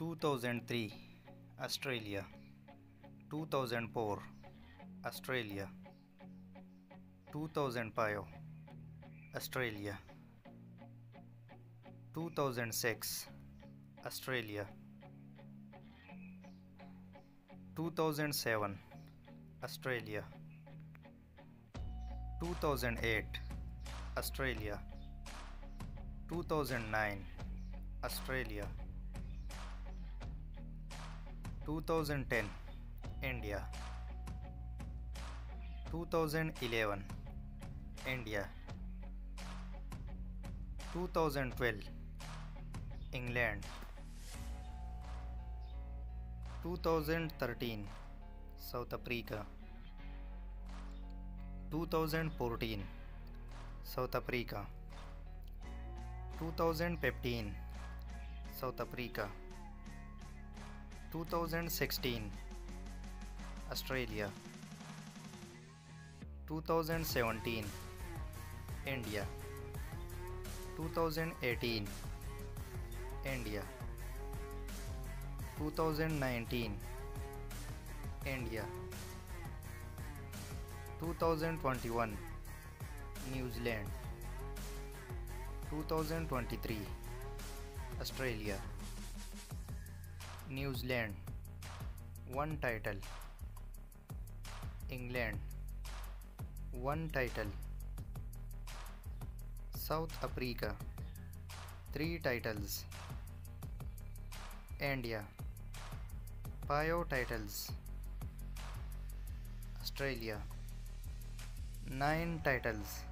2003 Australia, 2004 Australia, 2005 Australia, 2006 Australia, 2007 Australia, 2008 Australia, 2009 Australia, 2010 India, 2011 India, 2012 England, 2013 South Africa, 2014 South Africa, 2015 South Africa, 2016 Australia, 2017 India, 2018 India, 2019 India, 2021 New Zealand, 2023 Australia, New Zealand, one title, England, one title, South Africa, three titles, India, five titles, Australia, nine titles.